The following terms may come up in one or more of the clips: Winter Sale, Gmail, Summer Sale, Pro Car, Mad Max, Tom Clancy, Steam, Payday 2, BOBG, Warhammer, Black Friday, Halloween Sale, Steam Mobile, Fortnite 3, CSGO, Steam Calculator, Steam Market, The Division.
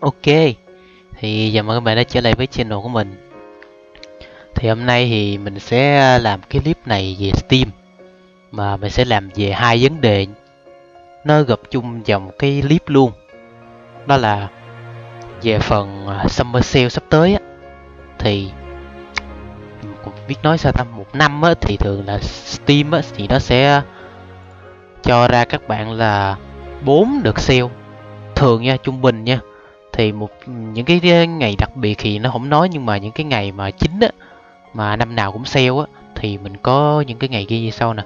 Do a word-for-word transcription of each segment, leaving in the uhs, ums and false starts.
Ok, thì chào mừng các bạn đã trở lại với channel của mình. Thì hôm nay thì mình sẽ làm cái clip này về Steam, mà mình sẽ làm về hai vấn đề nó gộp chung vào một cái clip luôn. Đó là về phần Summer Sale sắp tới á, thì cũng biết nói sao ta, một năm á, thì thường là Steam á, thì nó sẽ cho ra các bạn là bốn đợt sale thường nha, trung bình nha. Thì một những cái ngày đặc biệt thì nó không nói, nhưng mà những cái ngày mà chính á, mà năm nào cũng sale á, thì mình có những cái ngày ghi như sau nè,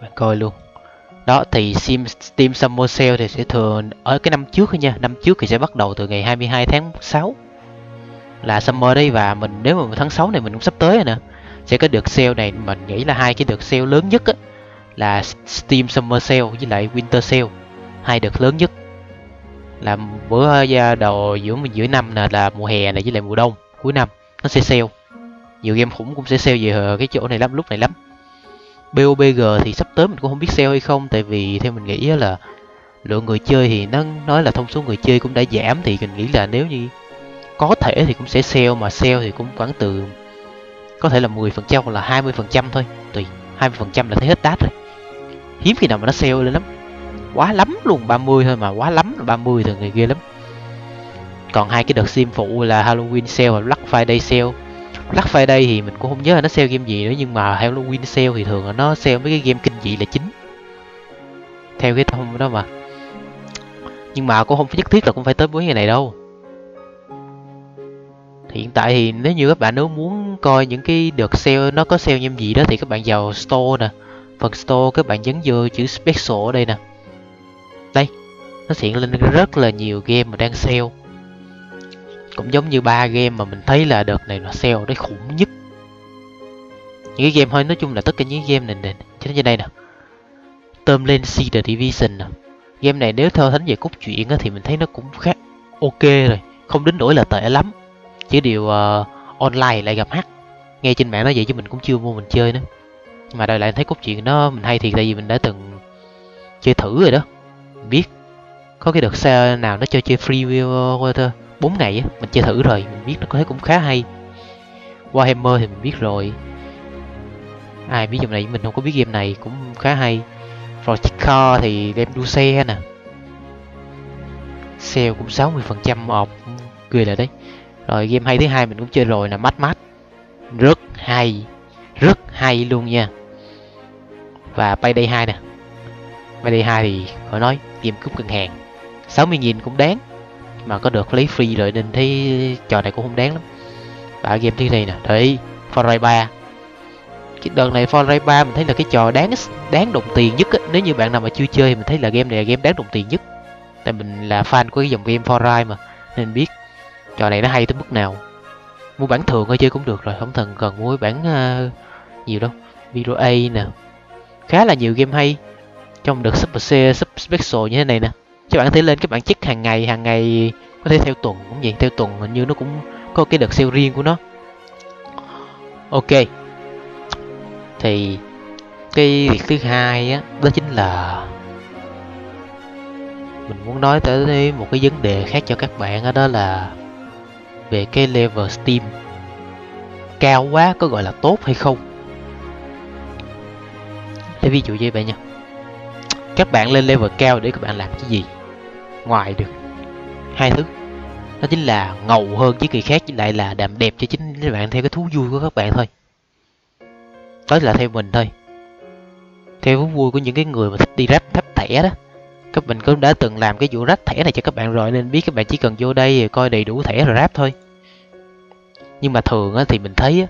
bạn coi luôn đó. Thì Steam, Steam Summer Sale thì sẽ thường ở cái năm trước thôi nha. Năm trước thì sẽ bắt đầu từ ngày hai mươi hai tháng sáu là Summer đây, và mình nếu mà tháng sáu này mình cũng sắp tới rồi nè, sẽ có đợt sale này. Mình nghĩ là hai cái đợt sale lớn nhất á, là Steam Summer Sale với lại Winter Sale, hai đợt lớn nhất. Là bữa đầu giữa giữa năm là, là mùa hè này với lại mùa đông cuối năm nó sẽ sale. Nhiều game khủng cũng sẽ sale về cái chỗ này lắm, lúc này lắm. bê ô bê giê thì sắp tới mình cũng không biết sale hay không, tại vì theo mình nghĩ là lượng người chơi thì nó nói là thông số người chơi cũng đã giảm, thì mình nghĩ là nếu như có thể thì cũng sẽ sale, mà sale thì cũng khoảng từ có thể là mười phần trăm hoặc là hai mươi phần trăm thôi, tùy. Hai mươi phần trăm là thấy hết đát rồi. Hiếm khi nào mà nó sale lên lắm. Quá lắm luôn ba mươi thôi, mà quá lắm là ba mươi thường người ghê lắm. Còn hai cái đợt sim phụ là Halloween Sale và Black Friday Sale. Black Friday thì mình cũng không nhớ là nó sale game gì nữa, nhưng mà Halloween Sale thì thường là nó sale mấy cái game kinh dị là chính, theo cái thông đó mà. Nhưng mà cũng không phải nhất thiết là cũng phải tới bốn ngày này đâu. Thì hiện tại thì nếu như các bạn nếu muốn coi những cái đợt sale nó có sale game gì đó, thì các bạn vào store nè. Phần store các bạn nhấn vô chữ special ở đây nè. Đây, nó sẽ hiện lên rất là nhiều game mà đang sale. Cũng giống như ba game mà mình thấy là đợt này nó sale đấy khủng nhất. Những cái game thôi, nói chung là tất cả những game này nè, trên như đây nè. Tom Clancy The Division nè. Game này nếu theo thánh về cốt truyện á, thì mình thấy nó cũng khá ok rồi, không đến nỗi là tệ lắm. Chỉ điều uh, online lại gặp hack. Nghe trên mạng nó vậy chứ mình cũng chưa mua mình chơi nữa. Nhưng mà đời lại thấy cốt truyện nó mình hay thiệt, tại vì mình đã từng chơi thử rồi đó. Biết có cái đợt sale nào nó cho chơi free bốn ngày á, mình chơi thử rồi, mình biết nó có thấy cũng khá hay. Warhammer thì mình biết rồi, ai biết dòng này mình không có biết, game này cũng khá hay. Pro Car thì đem đua xe nè, sale cũng sáu mươi phần trăm off, cười lại đấy. Rồi game hay thứ hai mình cũng chơi rồi là Mad Max, rất hay, rất hay luôn nha. Và Payday hai nè, Payday hai thì khỏi nói, game cướp ngân hàng sáu mươi nghìn cũng đáng, mà có được lấy free rồi nên thấy trò này cũng không đáng lắm. Và game thứ này nè, đấy, Fortnite ba. Cái đợt này Fortnite ba mình thấy là cái trò đáng đáng đồng tiền nhất á. Nếu như bạn nào mà chưa chơi, mình thấy là game này là game đáng đồng tiền nhất. Tại mình là fan của cái dòng game Fortnite mà, nên biết trò này nó hay tới mức nào. Mua bản thường thôi chơi cũng được rồi, không cần cần mua bản uh, nhiều đâu. Video A nè, khá là nhiều game hay trong đợt sub special như thế này nè. Các bạn có thể lên, các bạn check hàng ngày, hàng ngày có thể theo tuần cũng vậy, theo tuần hình như nó cũng có cái đợt sale riêng của nó. Ok, thì cái việc thứ hai á, đó chính là mình muốn nói tới một cái vấn đề khác cho các bạn đó, đó là về cái level Steam cao quá có gọi là tốt hay không. Để ví dụ như vậy nha, các bạn lên level cao để các bạn làm cái gì? Ngoài được hai thứ, đó chính là ngầu hơn với người khác, với lại là làm đẹp cho chính các bạn theo cái thú vui của các bạn thôi. Đó là theo mình thôi, theo thú vui của những cái người mà thích đi ráp tháp thẻ đó. Các mình cũng đã từng làm cái vụ ráp thẻ này cho các bạn rồi, nên biết các bạn chỉ cần vô đây coi đầy đủ thẻ rồi ráp thôi. Nhưng mà thường á, thì mình thấy á,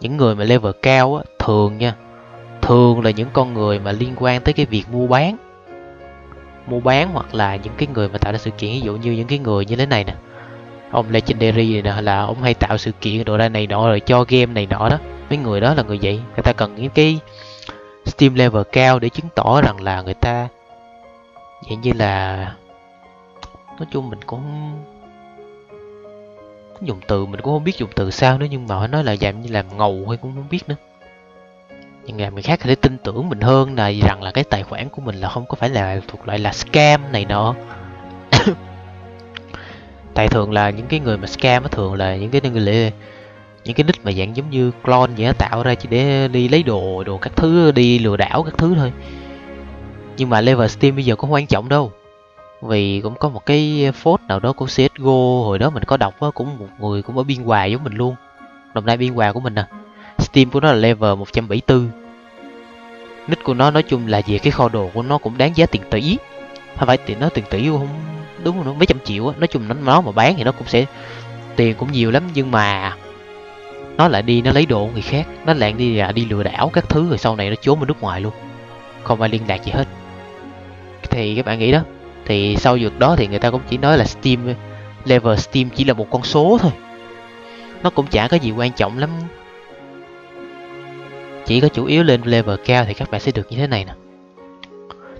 những người mà level cao á, thường nha, thường là những con người mà liên quan tới cái việc mua bán, mua bán hoặc là những cái người mà tạo ra sự kiện. Ví dụ như những cái người như thế này nè, ông Legendary này nè, là ông hay tạo sự kiện đồ ra này nọ rồi cho game này nọ đó. Mấy người đó là người vậy, người ta cần những cái Steam level cao để chứng tỏ rằng là người ta vậy, như là nói chung mình cũng dùng từ mình cũng không biết dùng từ sao nữa, nhưng mà họ nói là dạng như làm ngầu hay cũng không biết nữa. Nhưng mà người khác có thể tin tưởng mình hơn là rằng là cái tài khoản của mình là không có phải là thuộc loại là scam này nọ. Tại thường là những cái người mà scam á, thường là những cái người những cái nick mà dạng giống như clone vậy, tạo ra chỉ để đi lấy đồ đồ các thứ, đi lừa đảo các thứ thôi. Nhưng mà level Steam bây giờ có quan trọng đâu, vì cũng có một cái phốt nào đó của xê ét giê ô hồi đó mình có đọc á, cũng một người cũng ở Biên Hòa giống mình luôn. Đồng Nai Biên Hòa của mình nè, Steam của nó là level một trăm bảy mươi tư. Nick của nó nói chung là về cái kho đồ của nó cũng đáng giá tiền tỷ, không phải tiền nó tiền tỷ không đúng không, mấy trăm triệu á. Nói chung nó, nó mà bán thì nó cũng sẽ tiền cũng nhiều lắm, nhưng mà nó lại đi nó lấy đồ người khác, nó lại đi đi lừa đảo các thứ, rồi sau này nó trốn ở nước ngoài luôn, không ai liên lạc gì hết. Thì các bạn nghĩ đó, thì sau việc đó thì người ta cũng chỉ nói là Steam level Steam chỉ là một con số thôi, nó cũng chả có gì quan trọng lắm. Chỉ có chủ yếu lên level cao thì các bạn sẽ được như thế này nè.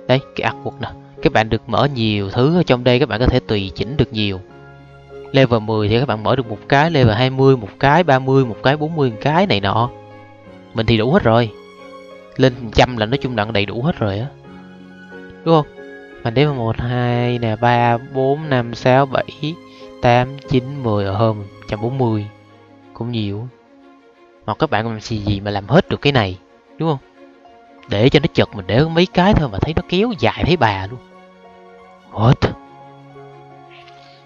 Đấy, cái artwork nè, các bạn được mở nhiều thứ ở trong đây, các bạn có thể tùy chỉnh được nhiều. Level mười thì các bạn mở được một cái, level hai mươi một cái, ba mươi một cái, bốn mươi một cái này nọ. Mình thì đủ hết rồi, lên một trăm là nói chung là đầy đủ hết rồi á, đúng không? Mình đếm một, hai, nè, ba, bốn, năm, sáu, bảy, tám, chín, mười, ở hơn một trăm bốn mươi cũng nhiều. Hoặc các bạn làm gì mà làm hết được cái này, đúng không? Để cho nó chật, mình để mấy cái thôi mà thấy nó kéo dài thấy bà luôn. What?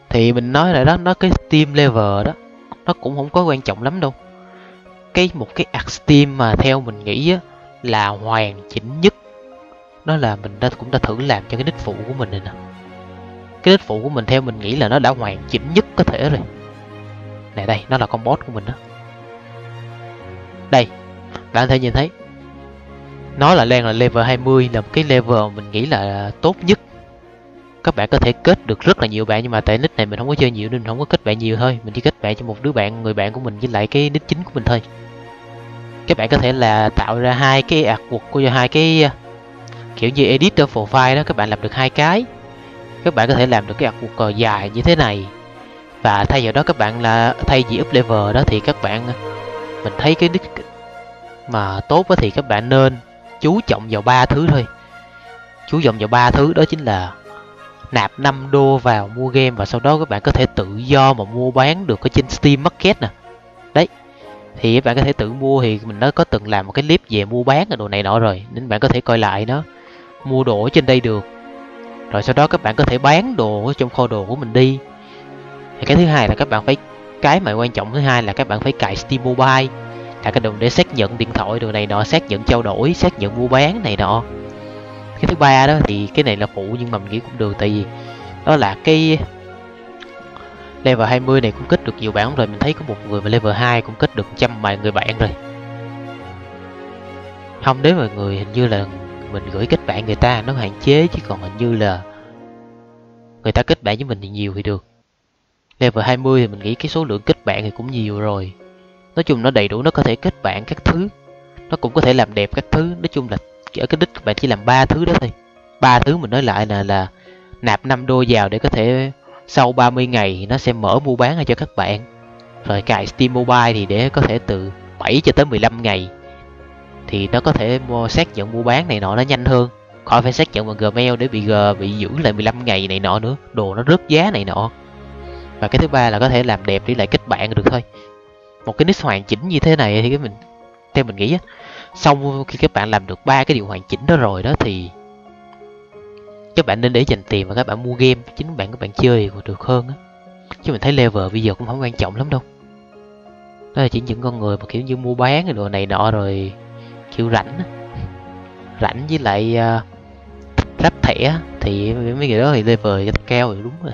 Thì mình nói lại đó, nó cái Steam level đó nó cũng không có quan trọng lắm đâu. Cái một cái art Steam mà theo mình nghĩ á, là hoàn chỉnh nhất, nó là mình đã cũng đã thử làm cho cái nick phụ của mình này nè. Cái nick phụ của mình theo mình nghĩ là nó đã hoàn chỉnh nhất có thể rồi. Này đây, nó là con boss của mình đó. Đây, bạn có thể nhìn thấy nó là đang là level hai mươi, là một cái level mình nghĩ là tốt nhất. Các bạn có thể kết được rất là nhiều bạn, nhưng mà tại nick này mình không có chơi nhiều nên mình không có kết bạn nhiều thôi. Mình chỉ kết bạn cho một đứa bạn, người bạn của mình với lại cái nick chính của mình thôi. Các bạn có thể là tạo ra hai cái artwork của hai cái kiểu như edit ở profile đó, các bạn làm được hai cái. Các bạn có thể làm được cái artwork dài như thế này. Và thay vào đó các bạn là thay vì up level đó thì các bạn, mình thấy cái nick mà tốt đó thì các bạn nên chú trọng vào ba thứ thôi. Chú trọng vào ba thứ đó chính là nạp năm đô vào mua game, và sau đó các bạn có thể tự do mà mua bán được ở trên Steam Market nè. Đấy, thì các bạn có thể tự mua, thì mình đã có từng làm một cái clip về mua bán ở đồ này nọ rồi, nên bạn có thể coi lại nó. Mua đồ ở trên đây được, rồi sau đó các bạn có thể bán đồ ở trong kho đồ của mình đi. Thì cái thứ hai là các bạn phải, cái mà quan trọng thứ hai là các bạn phải cài Steam Mobile, là cái đồng để xác nhận điện thoại đồ này nọ, xác nhận trao đổi, xác nhận mua bán này nọ. Cái thứ ba đó thì cái này là phụ, nhưng mà mình nghĩ cũng được, tại vì đó là cái level hai mươi này cũng kết được nhiều bạn rồi. Mình thấy có một người mà level hai cũng kết được trăm vài người bạn rồi. Không đến mọi người, hình như là mình gửi kết bạn người ta nó hạn chế, chứ còn hình như là người ta kết bạn với mình thì nhiều thì được. Level hai mươi thì mình nghĩ cái số lượng kết bạn thì cũng nhiều rồi. Nói chung nó đầy đủ, nó có thể kết bạn các thứ, nó cũng có thể làm đẹp các thứ. Nói chung là ở cái đích các bạn chỉ làm ba thứ đó thôi. Ba thứ mình nói lại là là nạp năm đô vào để có thể sau ba mươi ngày nó sẽ mở mua bán cho các bạn. Rồi cài Steam Mobile thì để có thể từ bảy cho tới mười lăm ngày thì nó có thể mua, xác nhận mua bán này nọ nó nhanh hơn, khỏi phải xác nhận bằng Gmail để bị gờ bị giữ lại mười lăm ngày này nọ nữa, đồ nó rớt giá này nọ. Và cái thứ ba là có thể làm đẹp để lại kết bạn được thôi. Một cái nick hoàn chỉnh như thế này thì cái mình theo mình nghĩ á, xong khi các bạn làm được ba cái điều hoàn chỉnh đó rồi đó thì các bạn nên để dành tiền và các bạn mua game, chính bạn các bạn chơi thì được hơn á. Chứ mình thấy level bây giờ cũng không quan trọng lắm đâu. Đó là chỉ những con người mà kiểu như mua bán cái đồ này nọ rồi kiểu rảnh á. Rảnh với lại uh, lắp thẻ thì mấy người đó thì level cao rồi, đúng rồi.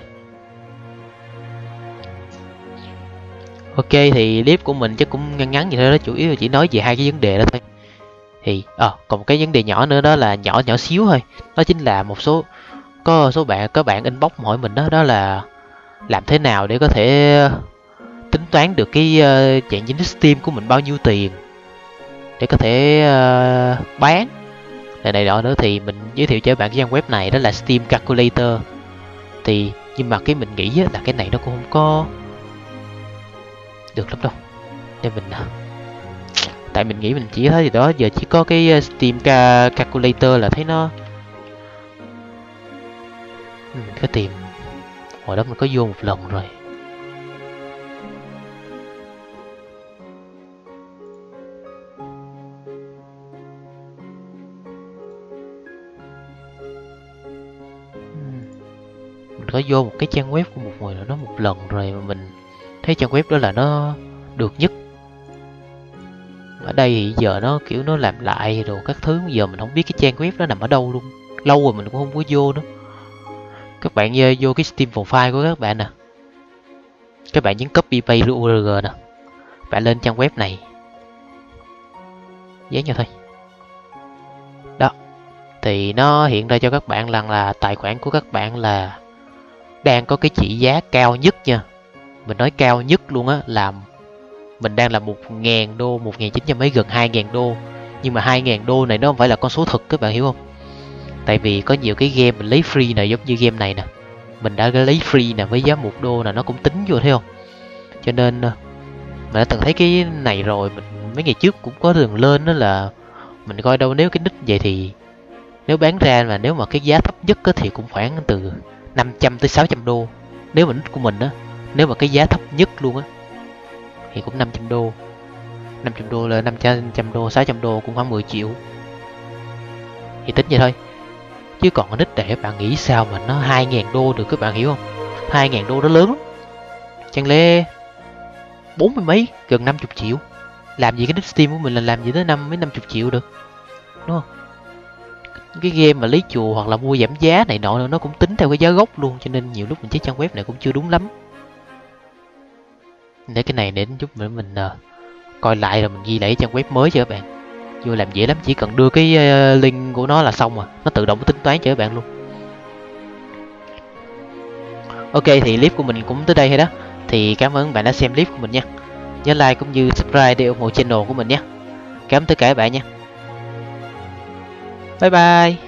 Ok, thì clip của mình chắc cũng ngắn ngắn vậy thôi đó, chủ yếu là chỉ nói về hai cái vấn đề đó thôi. Thì ờ à, còn một cái vấn đề nhỏ nữa, đó là nhỏ nhỏ xíu thôi, đó chính là một số có số bạn các bạn inbox hỏi mình đó, đó là làm thế nào để có thể tính toán được cái uh, dạng chính Steam của mình bao nhiêu tiền để có thể uh, bán này này đó nữa. Thì mình giới thiệu cho các bạn cái trang web này, đó là Steam Calculator. Thì nhưng mà cái mình nghĩ là cái này nó cũng không có được lắm đâu, nên mình tại mình nghĩ mình chỉ thấy gì đó, giờ chỉ có cái Steam Calculator là thấy nó mình có tìm hồi đó mình có vô một lần rồi, có vô một cái trang web của một người nào đó một lần rồi mà mình thấy trang web đó là nó được nhất. Ở đây thì giờ nó kiểu nó làm lại rồi các thứ, giờ mình không biết cái trang web nó nằm ở đâu luôn. Lâu rồi mình cũng không có vô nữa. Các bạn vô cái Steam profile của các bạn nè. Các bạn nhấn copy paste u rờ lờ nè. Bạn lên trang web này. Dán vào thôi. Đó. Thì nó hiện ra cho các bạn rằng là tài khoản của các bạn là đang có cái trị giá cao nhất nha. Mình nói cao nhất luôn á, là mình đang là một nghìn đô, một nghìn chín trăm mấy, gần hai nghìn đô. Nhưng mà hai nghìn đô này nó không phải là con số thực, các bạn hiểu không? Tại vì có nhiều cái game mình lấy free này, giống như game này nè. Mình đã lấy free nè với giá một đô là nó cũng tính vô, thấy không? Cho nên mình đã từng thấy cái này rồi, mình mấy ngày trước cũng có đường lên đó là mình coi đâu nếu cái nick vậy thì nếu bán ra mà nếu mà cái giá thấp nhất á, thì cũng khoảng từ năm trăm tới sáu trăm đô. Nếu mà nick của mình á, nếu mà cái giá thấp nhất luôn á thì cũng năm trăm đô. năm trăm đô là năm trăm đô, sáu trăm đô cũng khoảng mười triệu. Thì tính vậy thôi. Chứ còn cái nick để các bạn nghĩ sao mà nó hai nghìn đô được, các bạn hiểu không? hai nghìn đô nó lớn lắm. Chẳng lẽ bốn mươi mấy, gần năm mươi triệu. Làm gì cái nick Steam của mình là làm gì tới năm mấy năm mươi triệu được. Đúng không? Cái game mà lấy chùa hoặc là mua giảm giá này nọ nó cũng tính theo cái giá gốc luôn. Cho nên nhiều lúc mình thấy trang web này cũng chưa đúng lắm. Để cái này đến giúp mình, mình uh, coi lại rồi mình ghi lại trang web mới cho các bạn. Vô làm dễ lắm, chỉ cần đưa cái uh, link của nó là xong à. Nó tự động tính toán cho các bạn luôn. Ok thì clip của mình cũng tới đây hay đó. Thì cảm ơn bạn đã xem clip của mình nha. Nhớ like cũng như subscribe để ủng hộ channel của mình nhé. Cảm ơn tất cả các bạn nha. Bye bye.